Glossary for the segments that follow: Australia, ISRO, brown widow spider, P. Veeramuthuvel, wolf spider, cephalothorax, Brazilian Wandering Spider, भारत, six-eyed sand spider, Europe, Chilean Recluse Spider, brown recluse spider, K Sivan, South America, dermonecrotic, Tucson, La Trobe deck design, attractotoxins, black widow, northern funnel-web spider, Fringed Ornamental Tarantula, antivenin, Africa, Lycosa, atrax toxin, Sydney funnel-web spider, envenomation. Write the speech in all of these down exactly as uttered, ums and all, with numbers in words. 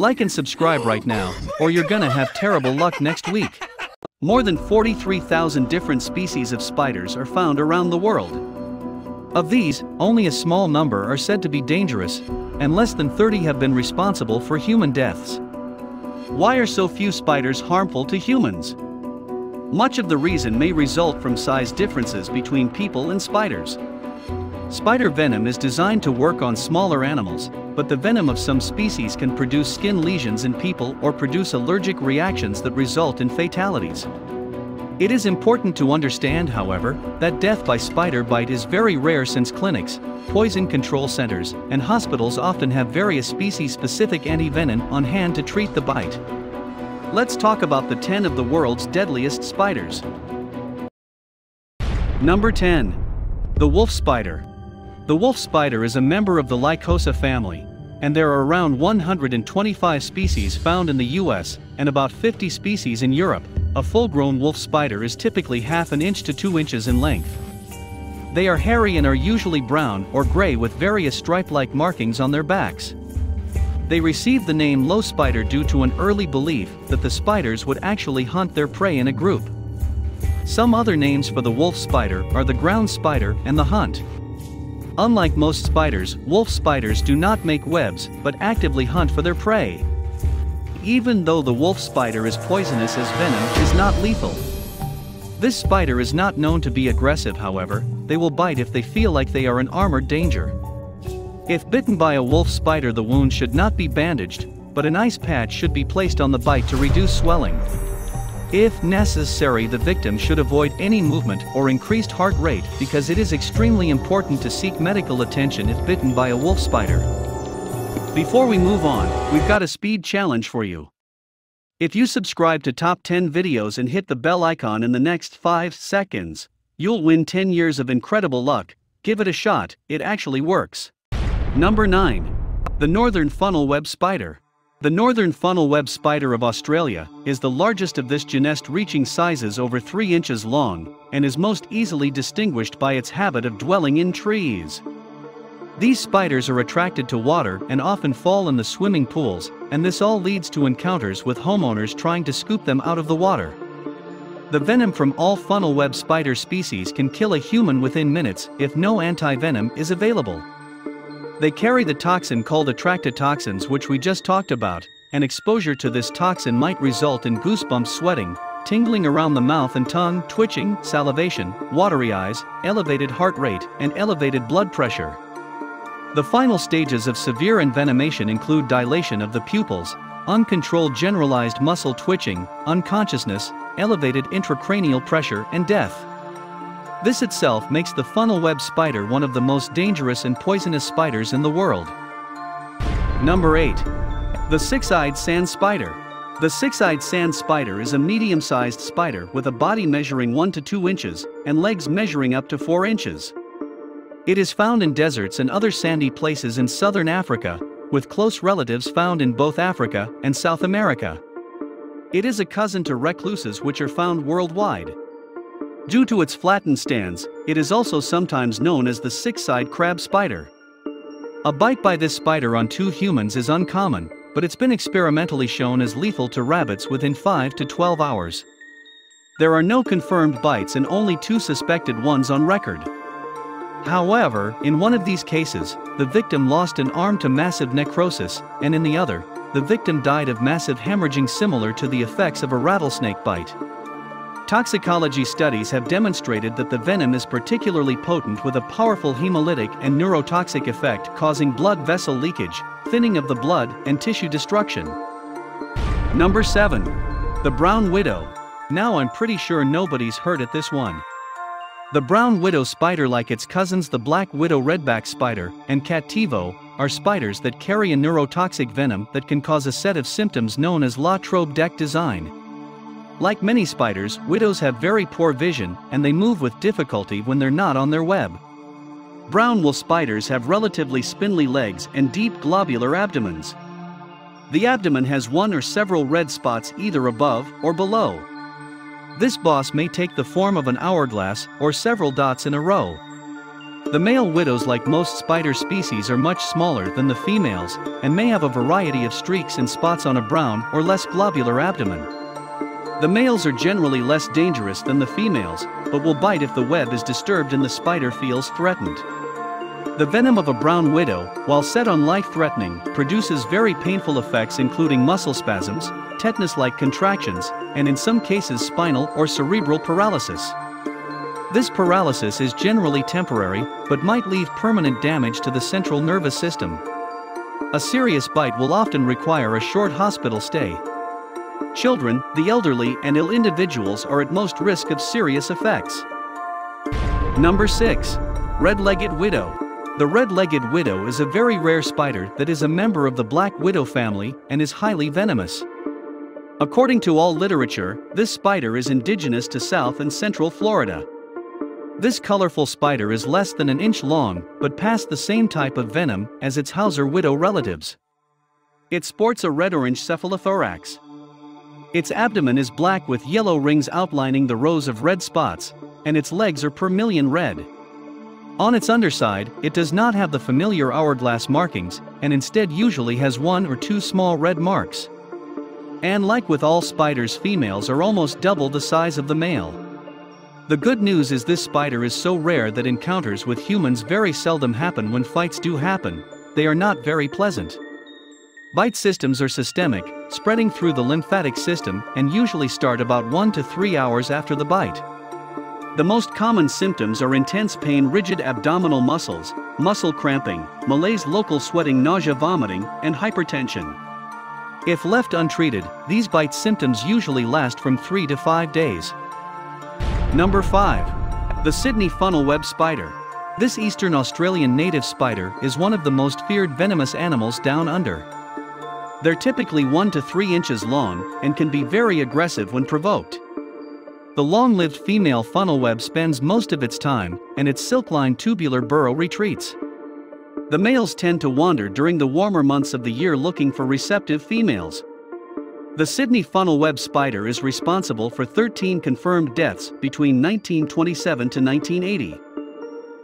Like and subscribe right now, or you're gonna have terrible luck next week. More than forty-three thousand different species of spiders are found around the world. Of these, only a small number are said to be dangerous, and less than thirty have been responsible for human deaths. Why are so few spiders harmful to humans? Much of the reason may result from size differences between people and spiders. Spider venom is designed to work on smaller animals, but the venom of some species can produce skin lesions in people or produce allergic reactions that result in fatalities. It is important to understand, however, that death by spider bite is very rare since clinics, poison control centers, and hospitals often have various species-specific antivenin on hand to treat the bite. Let's talk about the ten of the world's deadliest spiders. Number ten. The wolf spider. The wolf spider is a member of the Lycosa family, and there are around one hundred twenty-five species found in the U S and about fifty species in Europe. A full-grown wolf spider is typically half an inch to two inches in length. They are hairy and are usually brown or gray with various stripe-like markings on their backs. They received the name low spider due to an early belief that the spiders would actually hunt their prey in a group. Some other names for the wolf spider are the ground spider and the hunt. Unlike most spiders, wolf spiders do not make webs but actively hunt for their prey. Even though the wolf spider is poisonous as venom is not lethal. This spider is not known to be aggressive, however, they will bite if they feel like they are an armored danger. If bitten by a wolf spider, the wound should not be bandaged, but an ice patch should be placed on the bite to reduce swelling. If necessary, the victim should avoid any movement or increased heart rate because it is extremely important to seek medical attention if bitten by a wolf spider. Before we move on, we've got a speed challenge for you. If you subscribe to top ten videos and hit the bell icon in the next five seconds, you'll win ten years of incredible luck. Give it a shot, it actually works. Number nine. The northern funnel-web spider. The northern funnel-web spider of Australia is the largest of this genus, reaching sizes over three inches long, and is most easily distinguished by its habit of dwelling in trees. These spiders are attracted to water and often fall in the swimming pools, and this all leads to encounters with homeowners trying to scoop them out of the water. The venom from all funnel-web spider species can kill a human within minutes if no anti-venom is available. They carry the toxin called attractotoxins, which we just talked about, and exposure to this toxin might result in goosebumps, sweating, tingling around the mouth and tongue, twitching, salivation, watery eyes, elevated heart rate, and elevated blood pressure. The final stages of severe envenomation include dilation of the pupils, uncontrolled generalized muscle twitching, unconsciousness, elevated intracranial pressure, and death. This itself makes the funnel-web spider one of the most dangerous and poisonous spiders in the world. Number eight. The six-eyed sand spider. The six-eyed sand spider is a medium-sized spider with a body measuring one to two inches and legs measuring up to four inches. It is found in deserts and other sandy places in southern Africa, with close relatives found in both Africa and South America. It is a cousin to recluses, which are found worldwide. Due to its flattened stands, it is also sometimes known as the six-eyed crab spider. A bite by this spider on two humans is uncommon, but it's been experimentally shown as lethal to rabbits within five to twelve hours. There are no confirmed bites and only two suspected ones on record. However, in one of these cases, the victim lost an arm to massive necrosis, and in the other, the victim died of massive hemorrhaging similar to the effects of a rattlesnake bite. Toxicology studies have demonstrated that the venom is particularly potent, with a powerful hemolytic and neurotoxic effect causing blood vessel leakage, thinning of the blood, and tissue destruction. Number seven. The brown widow. Now I'm pretty sure nobody's heard at this one. The brown widow spider, like its cousins the black widow, redback spider, and Cativo, are spiders that carry a neurotoxic venom that can cause a set of symptoms known as La Trobe deck design. Like many spiders, widows have very poor vision, and they move with difficulty when they're not on their web. Brown wolf spiders have relatively spindly legs and deep globular abdomens. The abdomen has one or several red spots either above or below. This boss may take the form of an hourglass or several dots in a row. The male widows, like most spider species, are much smaller than the females and may have a variety of streaks and spots on a brown or less globular abdomen. The males are generally less dangerous than the females, but will bite if the web is disturbed and the spider feels threatened. The venom of a brown widow, while said on life-threatening, produces very painful effects including muscle spasms, tetanus-like contractions, and in some cases spinal or cerebral paralysis. This paralysis is generally temporary, but might leave permanent damage to the central nervous system. A serious bite will often require a short hospital stay. Children, the elderly, and ill individuals are at most risk of serious effects. Number six. Red-legged widow. The red-legged widow is a very rare spider that is a member of the black widow family and is highly venomous. According to all literature, this spider is indigenous to South and Central Florida. This colorful spider is less than an inch long but packs the same type of venom as its Hauser widow relatives. It sports a red-orange cephalothorax. Its abdomen is black with yellow rings outlining the rows of red spots, and its legs are vermilion red. On its underside, it does not have the familiar hourglass markings, and instead usually has one or two small red marks. And like with all spiders, females are almost double the size of the male. The good news is this spider is so rare that encounters with humans very seldom happen. When fights do happen, they are not very pleasant. Bite systems are systemic, spreading through the lymphatic system, and usually start about one to three hours after the bite. The most common symptoms are intense pain, rigid abdominal muscles, muscle cramping, malaise, local sweating, nausea, vomiting, and hypertension. If left untreated, these bite symptoms usually last from three to five days. Number five. The Sydney funnel-web spider. This Eastern Australian native spider is one of the most feared venomous animals down under. They're typically one to three inches long and can be very aggressive when provoked. The long-lived female funnelweb spends most of its time, and its silk-lined tubular burrow retreats. The males tend to wander during the warmer months of the year looking for receptive females. The Sydney funnelweb spider is responsible for thirteen confirmed deaths between nineteen twenty-seven to nineteen eighty.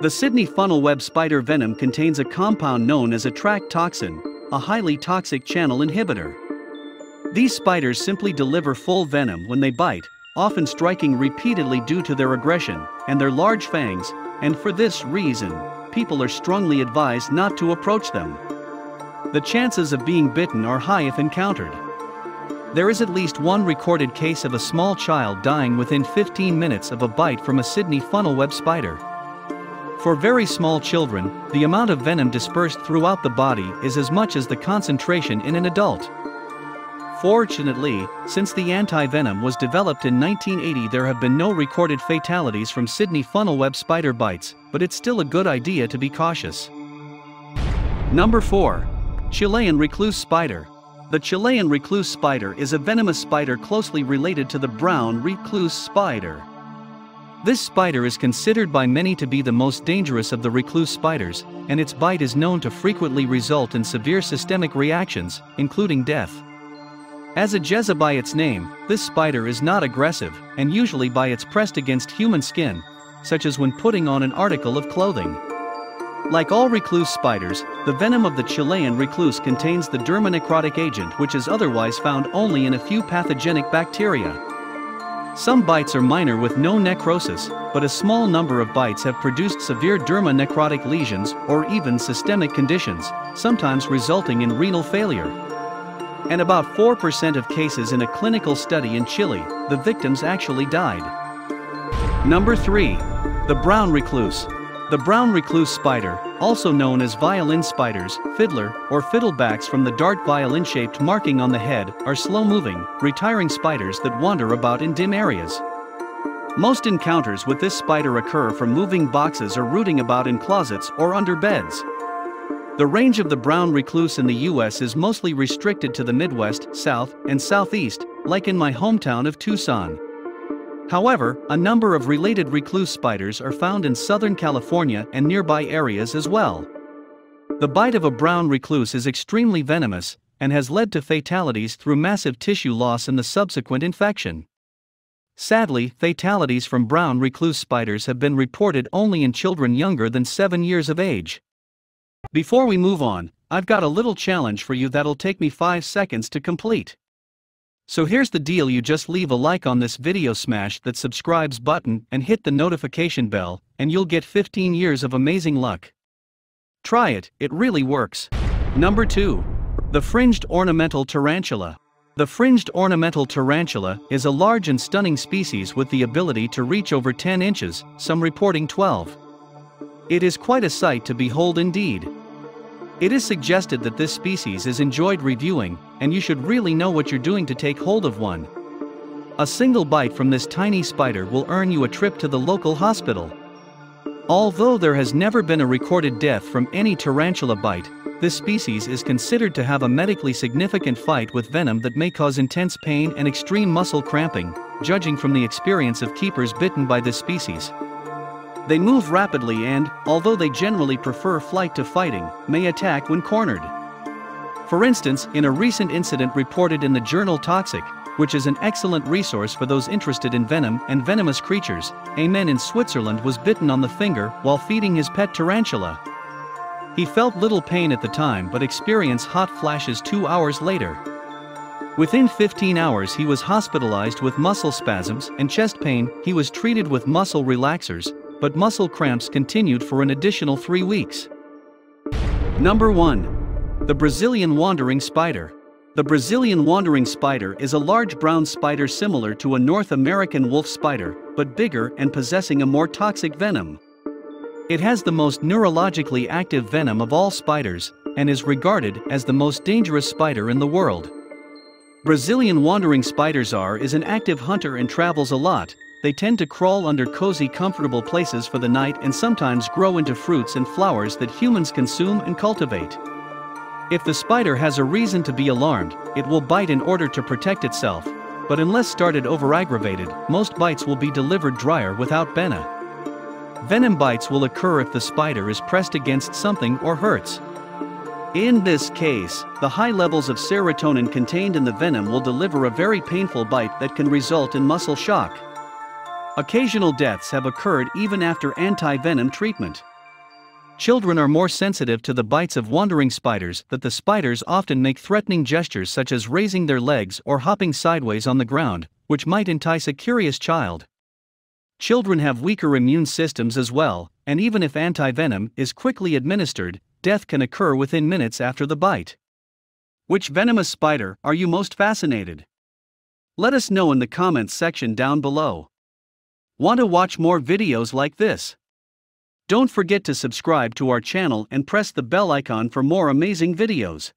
The Sydney funnelweb spider venom contains a compound known as atrax toxin, a highly toxic channel inhibitor. These spiders simply deliver full venom when they bite, often striking repeatedly due to their aggression and their large fangs, and for this reason, people are strongly advised not to approach them. The chances of being bitten are high if encountered. There is at least one recorded case of a small child dying within fifteen minutes of a bite from a Sydney funnelweb spider. For very small children, the amount of venom dispersed throughout the body is as much as the concentration in an adult. Fortunately, since the anti-venom was developed in nineteen eighty, there have been no recorded fatalities from Sydney funnelweb spider bites, but it's still a good idea to be cautious. Number four. Chilean recluse spider. The Chilean recluse spider is a venomous spider closely related to the brown recluse spider. This spider is considered by many to be the most dangerous of the recluse spiders, and its bite is known to frequently result in severe systemic reactions, including death. As a Jezza by its name, this spider is not aggressive, and usually by its pressed against human skin, such as when putting on an article of clothing. Like all recluse spiders, the venom of the Chilean recluse contains the dermonecrotic agent, which is otherwise found only in a few pathogenic bacteria. Some bites are minor with no necrosis, but a small number of bites have produced severe dermonecrotic lesions or even systemic conditions, sometimes resulting in renal failure. And about four percent of cases in a clinical study in Chile, the victims actually died. Number three. The brown recluse. The brown recluse spider, also known as violin spiders, fiddler, or fiddlebacks from the dart violin-shaped marking on the head, are slow-moving, retiring spiders that wander about in dim areas. Most encounters with this spider occur from moving boxes or rooting about in closets or under beds. The range of the brown recluse in the U S is mostly restricted to the Midwest, South, and Southeast, like in my hometown of Tucson. However, a number of related recluse spiders are found in Southern California and nearby areas as well. The bite of a brown recluse is extremely venomous and has led to fatalities through massive tissue loss and the subsequent infection. Sadly, fatalities from brown recluse spiders have been reported only in children younger than seven years of age. Before we move on, I've got a little challenge for you that'll take me five seconds to complete. So here's the deal: you just leave a like on this video, smash that subscribes button and hit the notification bell, and you'll get fifteen years of amazing luck. Try it, it really works. Number two. The Fringed Ornamental Tarantula. The Fringed Ornamental Tarantula is a large and stunning species with the ability to reach over ten inches, some reporting twelve. It is quite a sight to behold indeed. It is suggested that this species is enjoyed reviewing, and you should really know what you're doing to take hold of one. A single bite from this tiny spider will earn you a trip to the local hospital. Although there has never been a recorded death from any tarantula bite, this species is considered to have a medically significant fight with venom that may cause intense pain and extreme muscle cramping, judging from the experience of keepers bitten by this species. They move rapidly and, although they generally prefer flight to fighting, may attack when cornered. For instance, in a recent incident reported in the journal Toxic, which is an excellent resource for those interested in venom and venomous creatures, a man in Switzerland was bitten on the finger while feeding his pet tarantula. He felt little pain at the time but experienced hot flashes two hours later. Within fifteen hours he was hospitalized with muscle spasms and chest pain. He was treated with muscle relaxers, but muscle cramps continued for an additional three weeks. Number one. The Brazilian Wandering Spider. The Brazilian Wandering Spider is a large brown spider similar to a North American wolf spider, but bigger and possessing a more toxic venom. It has the most neurologically active venom of all spiders, and is regarded as the most dangerous spider in the world. Brazilian Wandering Spiders are is an active hunter and travels a lot. They tend to crawl under cozy, comfortable places for the night and sometimes grow into fruits and flowers that humans consume and cultivate. If the spider has a reason to be alarmed, it will bite in order to protect itself, but unless started overaggravated, most bites will be delivered drier without venom. Venom bites will occur if the spider is pressed against something or hurts. In this case, the high levels of serotonin contained in the venom will deliver a very painful bite that can result in muscle shock. Occasional deaths have occurred even after anti-venom treatment. Children are more sensitive to the bites of wandering spiders, that the spiders often make threatening gestures such as raising their legs or hopping sideways on the ground, which might entice a curious child. Children have weaker immune systems as well, and even if anti-venom is quickly administered, death can occur within minutes after the bite. Which venomous spider are you most fascinated? Let us know in the comments section down below. Want to watch more videos like this? Don't forget to subscribe to our channel and press the bell icon for more amazing videos.